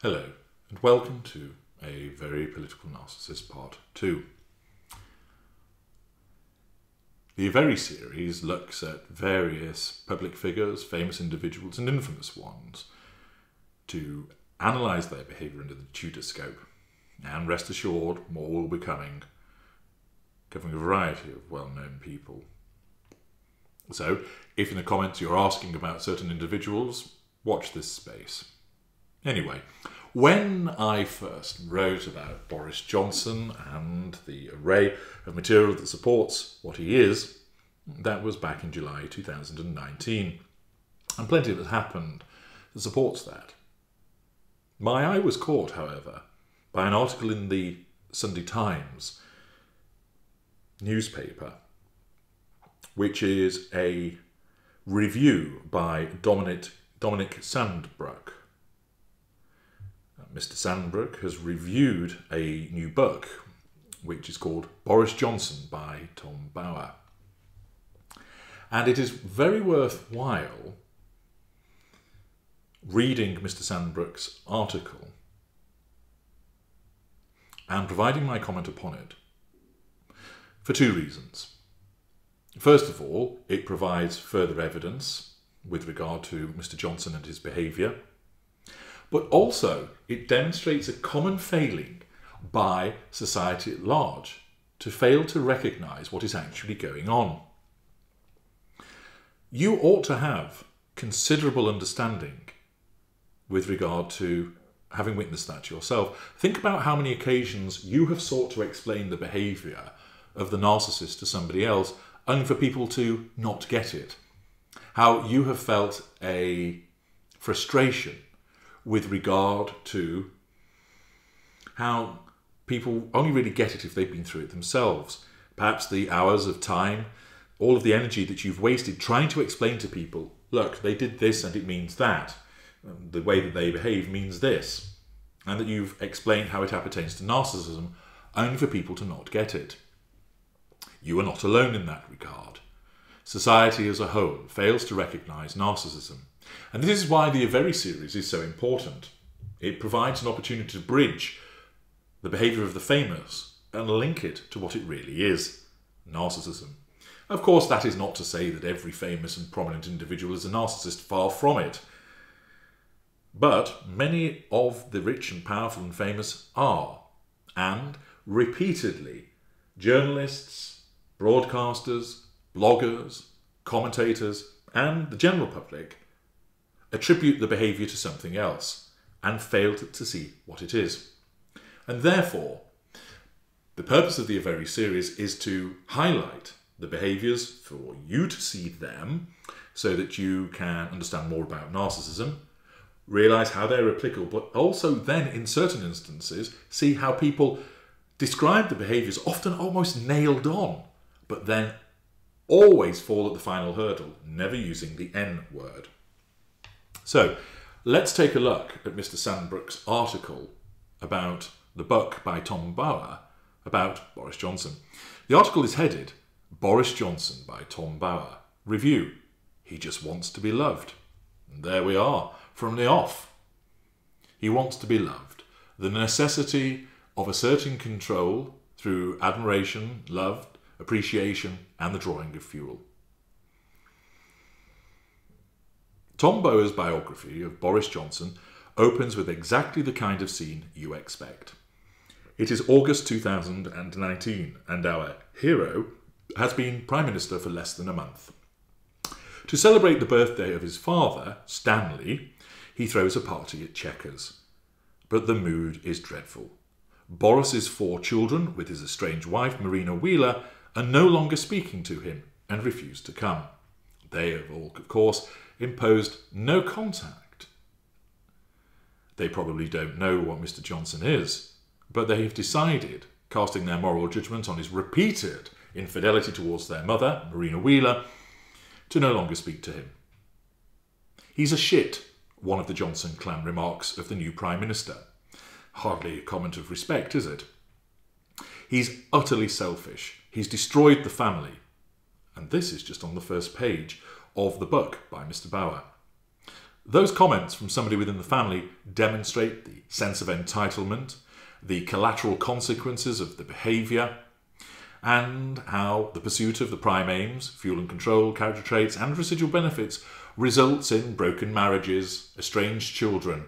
Hello, and welcome to A Very Political Narcissist Part 2. The Very series looks at various public figures, famous individuals and infamous ones to analyse their behaviour under the Tudor scope. And rest assured, more will be coming, covering a variety of well-known people. So, if in the comments you're asking about certain individuals, watch this space. Anyway, when I first wrote about Boris Johnson and the array of material that supports what he is, that was back in July 2019, and plenty has happened that supports that. My eye was caught, however, by an article in the Sunday Times newspaper, which is a review by Dominic Sandbrook. Mr. Sandbrook has reviewed a new book, which is called Boris Johnson by Tom Bower. And it is very worthwhile reading Mr. Sandbrook's article and providing my comment upon it for two reasons. First of all, it provides further evidence with regard to Mr. Johnson and his behaviour. But also, it demonstrates a common failing by society at large to fail to recognise what is actually going on. You ought to have considerable understanding with regard to having witnessed that yourself. Think about how many occasions you have sought to explain the behaviour of the narcissist to somebody else, only for people to not get it. How you have felt a frustration with regard to how people only really get it if they've been through it themselves. Perhaps the hours of time, all of the energy that you've wasted trying to explain to people, look, they did this and it means that. The way that they behave means this. And that you've explained how it appertains to narcissism, only for people to not get it. You are not alone in that regard. Society as a whole fails to recognise narcissism. And this is why the A Very series is so important. It provides an opportunity to bridge the behaviour of the famous and link it to what it really is, narcissism. Of course, that is not to say that every famous and prominent individual is a narcissist, far from it. But many of the rich and powerful and famous are, and repeatedly, journalists, broadcasters, bloggers, commentators, and the general public attribute the behaviour to something else and fail to see what it is. And therefore, the purpose of the A Very series is to highlight the behaviours for you to see them so that you can understand more about narcissism, realise how they're applicable, but also then in certain instances see how people describe the behaviours often almost nailed on, but then always fall at the final hurdle, never using the N word. So, let's take a look at Mr. Sandbrook's article about the book by Tom Bower about Boris Johnson. The article is headed, Boris Johnson by Tom Bower. Review, he just wants to be loved. And there we are, from the off. He wants to be loved. The necessity of asserting control through admiration, love, appreciation, and the drawing of fuel. Tom Bower's biography of Boris Johnson opens with exactly the kind of scene you expect. It is August 2019 and our hero has been Prime Minister for less than a month. To celebrate the birthday of his father, Stanley, he throws a party at Chequers. But the mood is dreadful. Boris's four children, with his estranged wife Marina Wheeler, are no longer speaking to him and refuse to come. They have all, of course, imposed no contact. They probably don't know what Mr. Johnson is, but they have decided, casting their moral judgment on his repeated infidelity towards their mother, Marina Wheeler, to no longer speak to him. He's a shit, one of the Johnson clan remarks of the new Prime Minister. Hardly a comment of respect, is it? He's utterly selfish. He's destroyed the family. And this is just on the first page of the book by Mr. Bower. Those comments from somebody within the family demonstrate the sense of entitlement, the collateral consequences of the behaviour, and how the pursuit of the prime aims, fuel and control, character traits and residual benefits results in broken marriages, estranged children.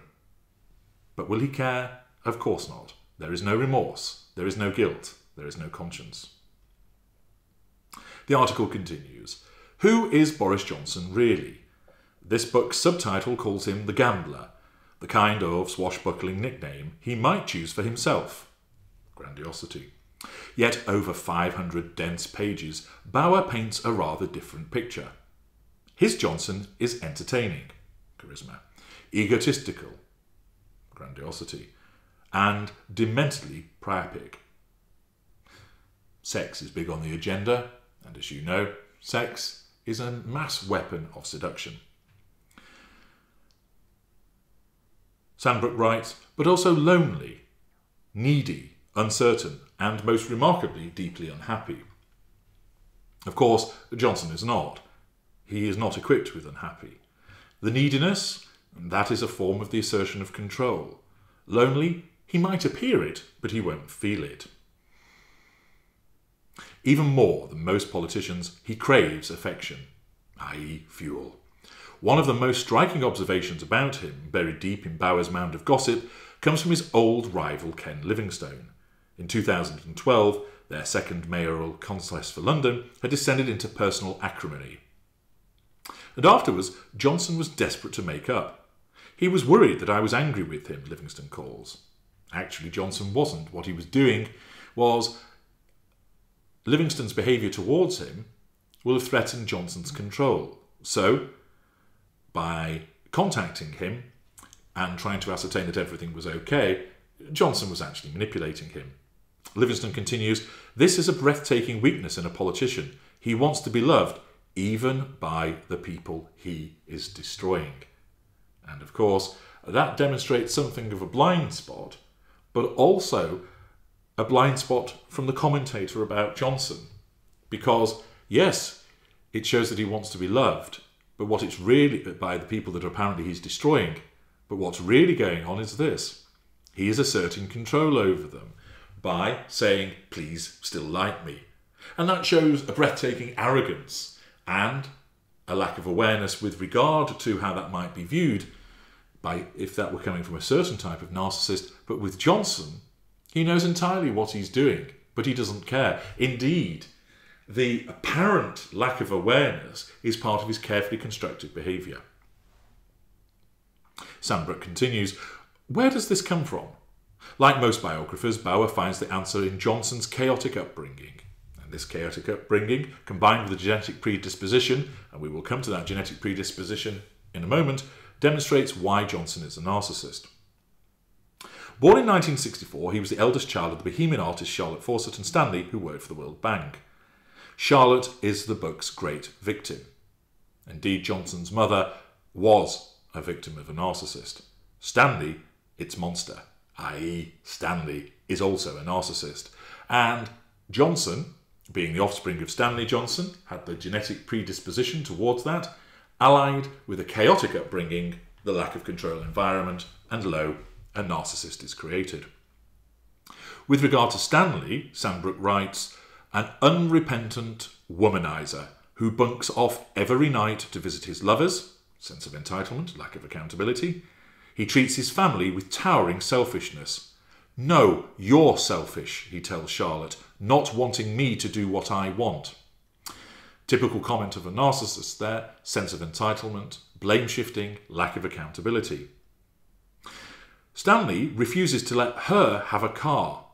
But will he care? Of course not. There is no remorse, there is no guilt, there is no conscience. The article continues. Who is Boris Johnson really? This book's subtitle calls him the gambler, the kind of swashbuckling nickname he might choose for himself. Grandiosity. Yet over 500 dense pages, Bower paints a rather different picture. His Johnson is entertaining, charisma, egotistical, grandiosity, and dementedly priapic. Sex is big on the agenda, and as you know, sex is a mass weapon of seduction. Sandbrook writes, but also lonely, needy, uncertain, and most remarkably, deeply unhappy. Of course, Johnson is not. He is not equipped with unhappy. The neediness, that is a form of the assertion of control. Lonely, he might appear it, but he won't feel it. Even more than most politicians, he craves affection, i.e. fuel. One of the most striking observations about him, buried deep in Bower's mound of gossip, comes from his old rival Ken Livingstone. In 2012, their second mayoral contest for London had descended into personal acrimony. And afterwards, Johnson was desperate to make up. He was worried that I was angry with him, Livingstone calls. Actually, Johnson wasn't. What he was doing was Livingstone's behaviour towards him will have threatened Johnson's control. So, by contacting him and trying to ascertain that everything was okay, Johnson was actually manipulating him. Livingstone continues, this is a breathtaking weakness in a politician. He wants to be loved, even by the people he is destroying. And of course, that demonstrates something of a blind spot, but also a blind spot from the commentator about Johnson. Because, yes, it shows that he wants to be loved, but what it's really by the people that apparently he's destroying. But what's really going on is this. He is asserting control over them by saying, please still like me. And that shows a breathtaking arrogance and a lack of awareness with regard to how that might be viewed by if that were coming from a certain type of narcissist. But with Johnson, he knows entirely what he's doing, but he doesn't care. Indeed, the apparent lack of awareness is part of his carefully constructed behaviour. Sandbrook continues, where does this come from? Like most biographers, Bower finds the answer in Johnson's chaotic upbringing. And this chaotic upbringing, combined with the genetic predisposition, and we will come to that genetic predisposition in a moment, demonstrates why Johnson is a narcissist. Born in 1964, he was the eldest child of the Bohemian artists Charlotte Fawcett and Stanley, who worked for the World Bank. Charlotte is the book's great victim. Indeed, Johnson's mother was a victim of a narcissist. Stanley, its monster, i.e. Stanley is also a narcissist. And Johnson, being the offspring of Stanley Johnson, had the genetic predisposition towards that, allied with a chaotic upbringing, the lack of control environment, and lo, a narcissist is created. With regard to Stanley, Sandbrook writes, an unrepentant womanizer who bunks off every night to visit his lovers, sense of entitlement, lack of accountability. He treats his family with towering selfishness. No, you're selfish, he tells Charlotte, not wanting me to do what I want. Typical comment of a narcissist there, sense of entitlement, blame shifting, lack of accountability. Stanley refuses to let her have a car.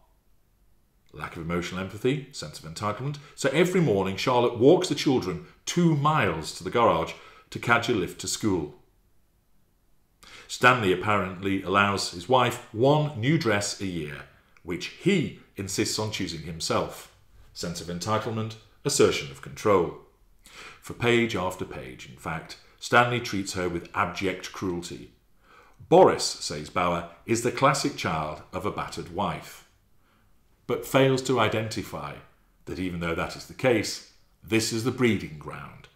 Lack of emotional empathy, sense of entitlement. So every morning Charlotte walks the children 2 miles to the garage to catch a lift to school. Stanley apparently allows his wife one new dress a year, which he insists on choosing himself. Sense of entitlement, assertion of control. For page after page, in fact, Stanley treats her with abject cruelty. Boris, says Bower, is the classic child of a battered wife, but fails to identify that even though that is the case, this is the breeding ground,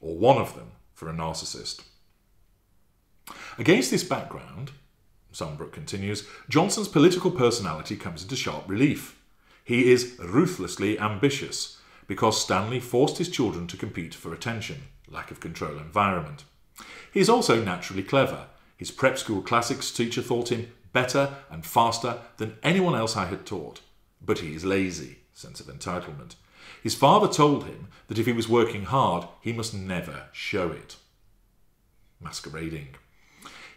or one of them, for a narcissist. Against this background, Sandbrook continues, Johnson's political personality comes into sharp relief. He is ruthlessly ambitious because Stanley forced his children to compete for attention, lack of control environment. He is also naturally clever. His prep school classics teacher thought him better and faster than anyone else I had taught. But he is lazy, sense of entitlement. His father told him that if he was working hard, he must never show it. Masquerading.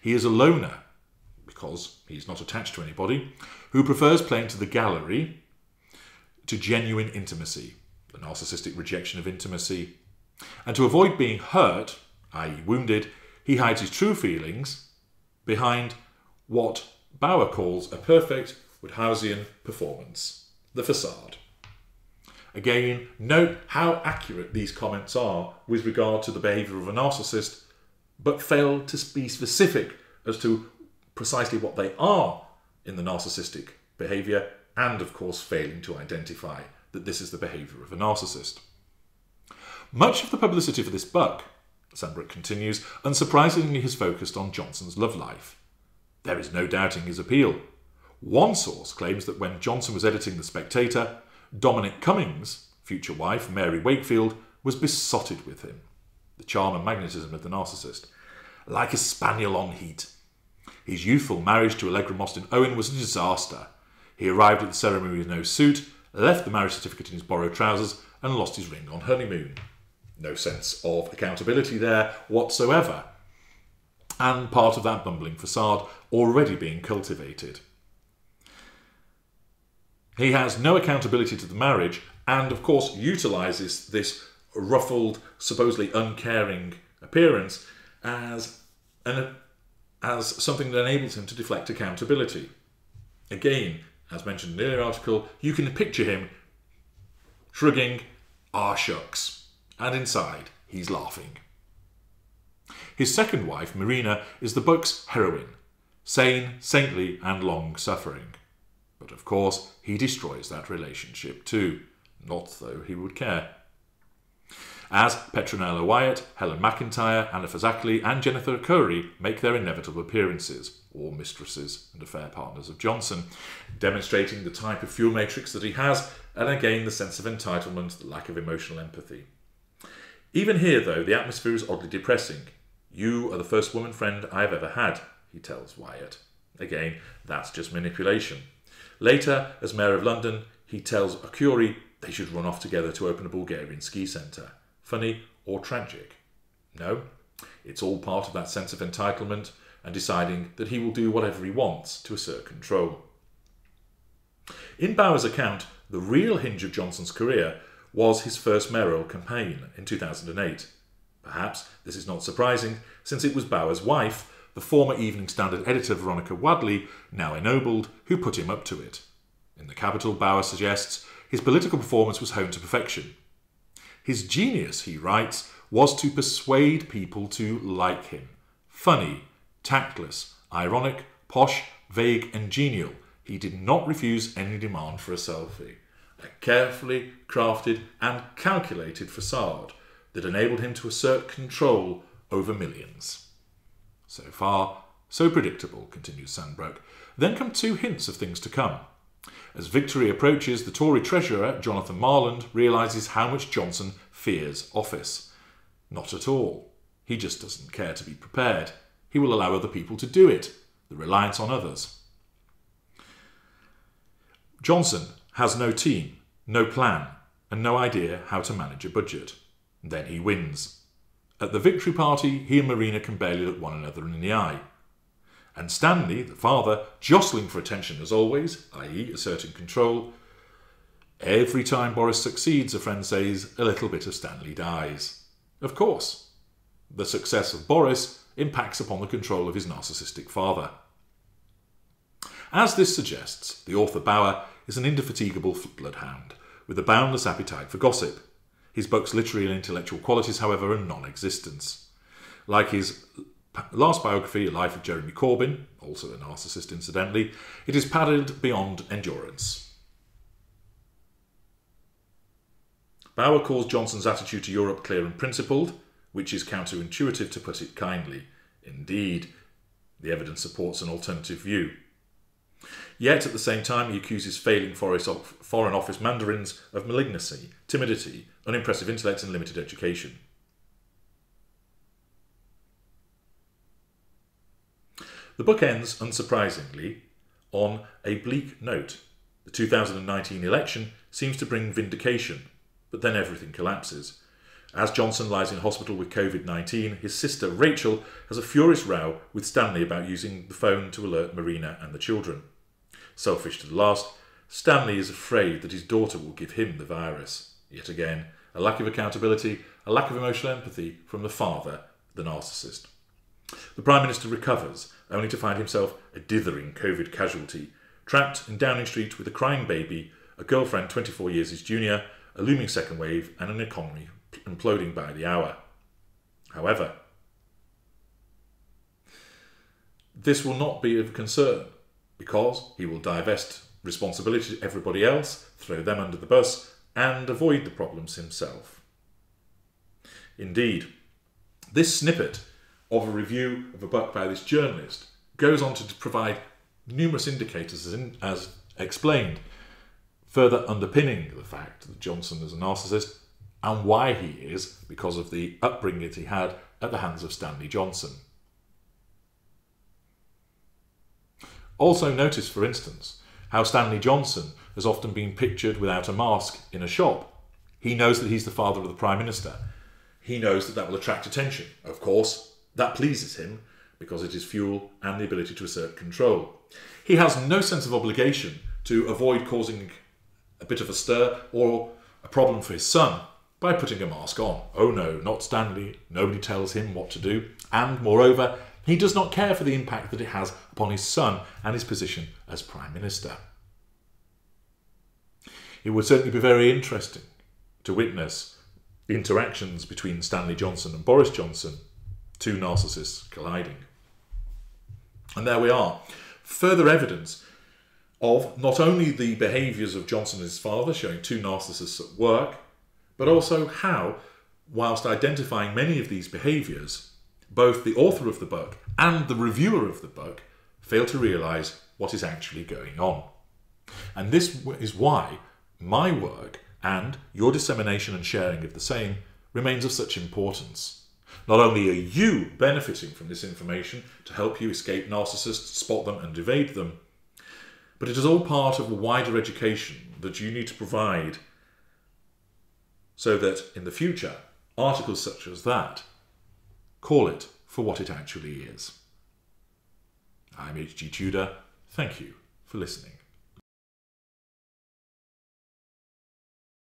He is a loner, because he's not attached to anybody, who prefers playing to the gallery to genuine intimacy, the narcissistic rejection of intimacy. And to avoid being hurt, i.e. wounded, he hides his true feelings behind what Bower calls a perfect Woodhouseian performance, the facade. Again, note how accurate these comments are with regard to the behaviour of a narcissist, but fail to be specific as to precisely what they are in the narcissistic behaviour, and of course failing to identify that this is the behaviour of a narcissist. Much of the publicity for this book, Sandbrook continues, unsurprisingly has focused on Johnson's love life. There is no doubting his appeal. One source claims that when Johnson was editing The Spectator, Dominic Cummings, future wife Mary Wakefield, was besotted with him. The charm and magnetism of the narcissist. Like a spaniel on heat. His youthful marriage to Allegra Mostyn Owen was a disaster. He arrived at the ceremony with no suit, left the marriage certificate in his borrowed trousers, and lost his ring on honeymoon. No sense of accountability there whatsoever. And part of that bumbling facade already being cultivated. He has no accountability to the marriage and, of course, utilises this ruffled, supposedly uncaring appearance as something that enables him to deflect accountability. Again, as mentioned in the earlier article, you can picture him shrugging, "Ah, shucks," and inside he's laughing. His second wife, Marina, is the book's heroine, sane, saintly and long-suffering. But of course, he destroys that relationship too, not though he would care. As Petronella Wyatt, Helen McIntyre, Anna Fazackerley and Jennifer Curry make their inevitable appearances, all mistresses and affair partners of Johnson, demonstrating the type of fuel matrix that he has, and again the sense of entitlement, the lack of emotional empathy. Even here though, the atmosphere is oddly depressing. "You are the first woman friend I have ever had," he tells Wyatt. Again, that's just manipulation. Later, as Mayor of London, he tells Akuri they should run off together to open a Bulgarian ski centre. Funny or tragic? No, it's all part of that sense of entitlement and deciding that he will do whatever he wants to assert control. In Bower's account, the real hinge of Johnson's career was his first mayoral campaign in 2008. Perhaps this is not surprising, since it was Bower's wife, the former Evening Standard editor Veronica Wadley, now ennobled, who put him up to it. In the capital, Bower suggests, his political performance was honed to perfection. His genius, he writes, was to persuade people to like him. Funny, tactless, ironic, posh, vague and genial, he did not refuse any demand for a selfie. A carefully crafted and calculated facade that enabled him to assert control over millions. So far, so predictable, continues Sandbrook. Then come two hints of things to come. As victory approaches, the Tory treasurer, Jonathan Marland, realises how much Johnson fears office. Not at all. He just doesn't care to be prepared. He will allow other people to do it, the reliance on others. Johnson has no team, no plan, and no idea how to manage a budget. Then he wins. At the victory party, he and Marina can barely look one another in the eye. And Stanley, the father, jostling for attention as always, i.e. asserting control. Every time Boris succeeds, a friend says, a little bit of Stanley dies. Of course, the success of Boris impacts upon the control of his narcissistic father. As this suggests, the author Bower is an indefatigable bloodhound, with a boundless appetite for gossip. His book's literary and intellectual qualities, however, are non-existent. Like his last biography, A Life of Jeremy Corbyn, also a narcissist incidentally, it is padded beyond endurance. Bower calls Johnson's attitude to Europe clear and principled, which is counterintuitive to put it kindly. Indeed, The evidence supports an alternative view. Yet, at the same time, he accuses failing Foreign Office mandarins of malignancy, timidity, unimpressive intellect and limited education. The book ends, unsurprisingly, on a bleak note. The 2019 election seems to bring vindication, but then everything collapses. As Johnson lies in hospital with COVID-19, his sister Rachel has a furious row with Stanley about using the phone to alert Marina and the children. Selfish to the last, Stanley is afraid that his daughter will give him the virus. Yet again, a lack of accountability, a lack of emotional empathy from the father, the narcissist. The Prime Minister recovers, only to find himself a dithering COVID casualty, trapped in Downing Street with a crying baby, a girlfriend 24 years his junior, a looming second wave and an economy imploding by the hour. However, this will not be of concern, because he will divest responsibility to everybody else, throw them under the bus, and avoid the problems himself. Indeed, this snippet of a review of a book by this journalist goes on to provide numerous indicators, as explained, further underpinning the fact that Johnson is a narcissist and why he is, because of the upbringing he had at the hands of Stanley Johnson. Also notice, for instance, how Stanley Johnson has often been pictured without a mask in a shop. He knows that he's the father of the Prime Minister. He knows that that will attract attention. Of course, that pleases him because it is fuel and the ability to assert control. He has no sense of obligation to avoid causing a bit of a stir or a problem for his son by putting a mask on. Oh no, not Stanley. Nobody tells him what to do. And moreover, he does not care for the impact that it has upon his son and his position as Prime Minister. It would certainly be very interesting to witness the interactions between Stanley Johnson and Boris Johnson, two narcissists colliding. And there we are. Further evidence of not only the behaviours of Johnson and his father, showing two narcissists at work, but also how, whilst identifying many of these behaviours, both the author of the book and the reviewer of the book fail to realise what is actually going on. And this is why my work and your dissemination and sharing of the same remains of such importance. Not only are you benefiting from this information to help you escape narcissists, spot them and evade them, but it is all part of a wider education that you need to provide so that in the future, articles such as that call it for what it actually is. I'm H.G. Tudor. Thank you for listening.